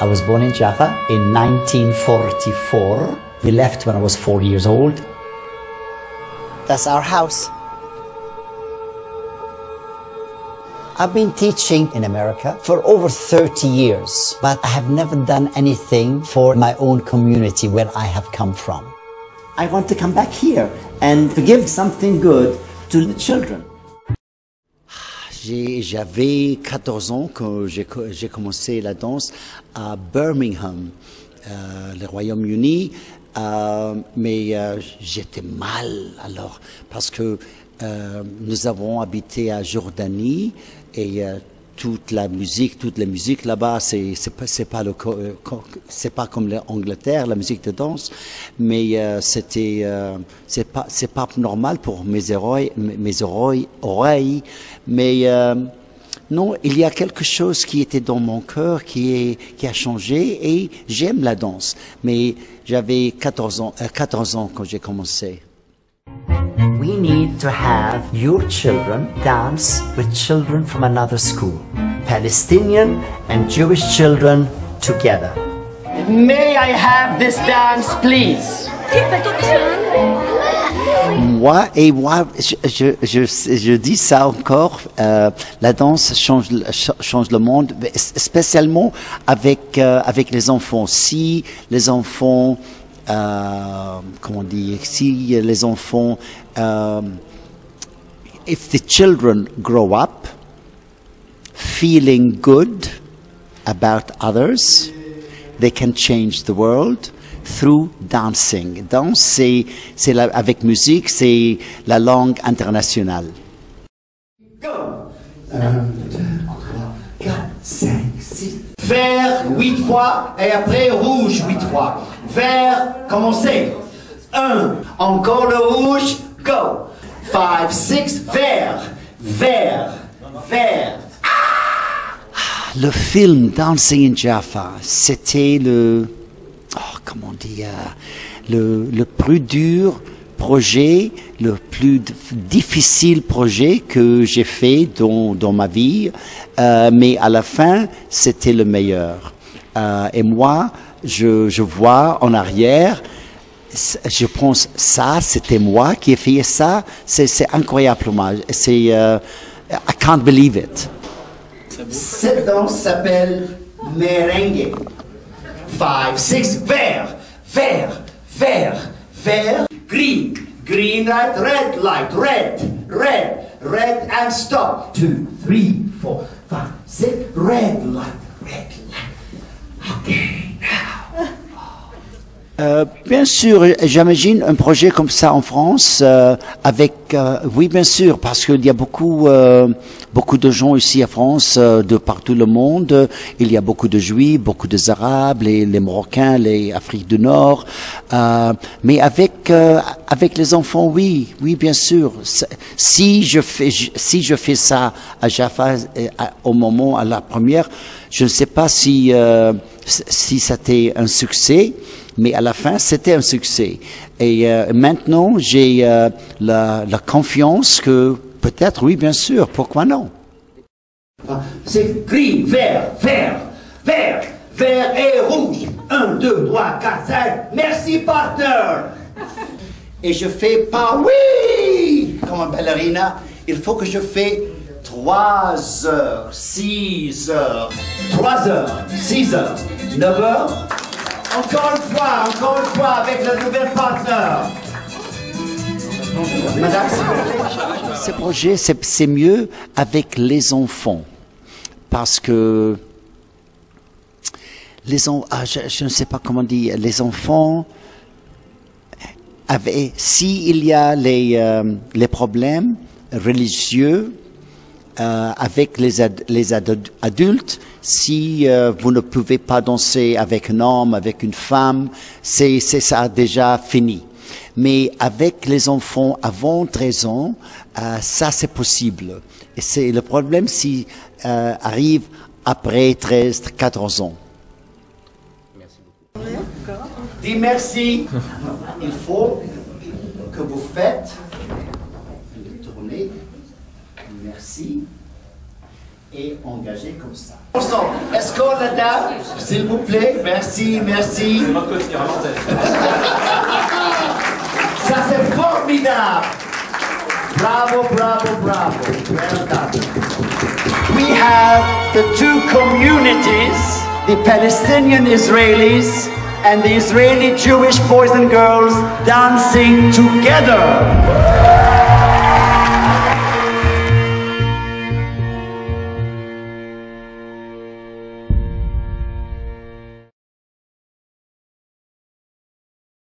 I was born in Jaffa in 1944. We left when I was 4 years old. That's our house. I've been teaching in America for over 30 years, but I have never done anything for my own community where I have come from. I want to come back here and to give something good to the children. J'avais 14 ans quand j'ai commencé la danse à Birmingham, le Royaume-Uni, mais j'étais mal alors parce que nous avons habité à Jordanie et toute la musique là-bas, c'est pas comme l'Angleterre, la musique de danse, mais c'est pas normal pour mes oreilles, mais non, il y a quelque chose qui était dans mon cœur qui a changé et j'aime la danse. Mais j'avais 14 ans quand j'ai commencé. We need to have your children dance with children from another school, Palestinian and Jewish children together. May I have this dance, please? Moi, je dis ça encore, la danse change le monde, spécialement avec les enfants. Si les enfants if the children grow up feeling good about others, they can change the world through dancing. Danse, avec musique, c'est la langue internationale. Go! Un, deux, trois, quatre, cinq, six. Vert, 8 fois, et après rouge, 8 fois. Vert, commencez. 1, encore le rouge, go. 5, 6, vert, vert, vert. Ah, le film Dancing in Jaffa, c'était le plus dur projet, le plus difficile projet que j'ai fait dans ma vie, mais à la fin, c'était le meilleur. Et moi, je vois en arrière, je pense ça, c'était moi qui ai fait ça, c'est incroyable, c'est I can't believe it. Cette danse s'appelle Merengue. 5, 6, vert, vert, vert, vert. Green, green light, red light, red, red, red and stop. 2, 3, 4, 5, 6, red light, red light. Okay, now. Bien sûr, j'imagine un projet comme ça en France, oui bien sûr, parce qu'il y a beaucoup de gens ici à France, de partout le monde. Il y a beaucoup de Juifs, beaucoup des Arabes, les Marocains, les Afriques du Nord. Mais avec les enfants, oui bien sûr. Si je fais ça à Jaffa à la première, je ne sais pas si c'était un succès. Mais à la fin, c'était un succès. Et maintenant, j'ai la confiance que peut-être, oui, bien sûr, pourquoi non? C'est gris, vert, vert, vert, vert et rouge. 1, 2, 3, 4, 5. Merci, partner. Et je fais pas oui comme un ballerina. Il faut que je fais 3 heures, 6 heures, 3 heures, 6 heures, 9 heures. Encore une fois, avec le nouvel partenaire. Madame, ce projet, c'est mieux avec les enfants. Parce que je ne sais pas comment dire, les enfants, s'il y a les problèmes religieux, avec les adultes, si vous ne pouvez pas danser avec un homme, avec une femme, c'est ça déjà fini. Mais avec les enfants avant 13 ans, ça c'est possible. Et c'est le problème si arrive après 13, 14 ans. Merci beaucoup. Dis merci. Il faut que vous faites une tournée. Merci. et engagé comme ça. Est-ce qu'on la dame, s'il vous plaît? Merci, merci. C'est notre côté irlandais. Ça c'est formidable. Bravo, bravo, bravo. Well done. We have the two communities, the Palestinian Israelis and the Israeli Jewish boys and girls dancing together.